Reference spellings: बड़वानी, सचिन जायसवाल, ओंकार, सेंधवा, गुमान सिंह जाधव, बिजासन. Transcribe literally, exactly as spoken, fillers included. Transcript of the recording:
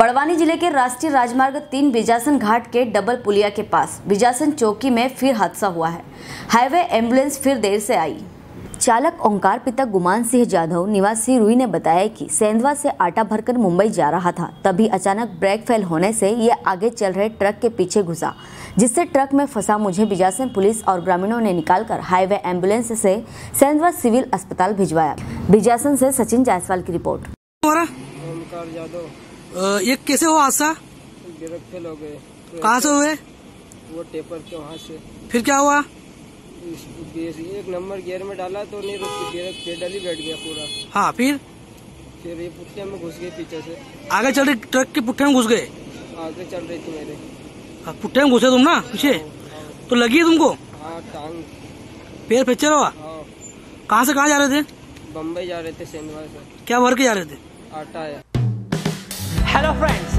बड़वानी जिले के राष्ट्रीय राजमार्ग तीन बिजासन घाट के डबल पुलिया के पास बिजासन चौकी में फिर हादसा हुआ है। हाईवे एम्बुलेंस फिर देर से आई। चालक ओंकार पिता गुमान सिंह जाधव निवासी रुई ने बताया कि सेंधवा से आटा भरकर मुंबई जा रहा था, तभी अचानक ब्रेक फेल होने से ये आगे चल रहे ट्रक के पीछे घुसा, जिससे ट्रक में फंसा मुझे बिजासन पुलिस और ग्रामीणों ने निकालकर हाईवे एम्बुलेंस से सेंधवा सिविल अस्पताल भिजवाया। बिजासन से सचिन जायसवाल की रिपोर्ट। ओंकार जाधव, ये कैसे हुआ हादसा? ब्रेक फेल हो गए। कहाँ से हुए? वो टेपर के वहाँ से। फिर क्या हुआ? एक नंबर गियर में डाला तो नहीं रुकी, गियर पेडल ही बैठ गया पूरा। हाँ, फिर फिर ये पुट्ठे में घुस गए पीछे से। आगे चल रही ट्रक के पुट्ठे में घुस गए। आगे चल रही थी मेरे। हाँ, पुट्ठे में घुसे तुम ना पीछे? हाँ, तो लगी है तुमको? हाँ, टांग पैर फ्रैक्चर हुआ। हाँ। कहाँ से कहाँ जा रहे थे? बम्बई जा रहे थे सेंधवा से। क्या भर के जा रहे थे? आटा। Hello friends,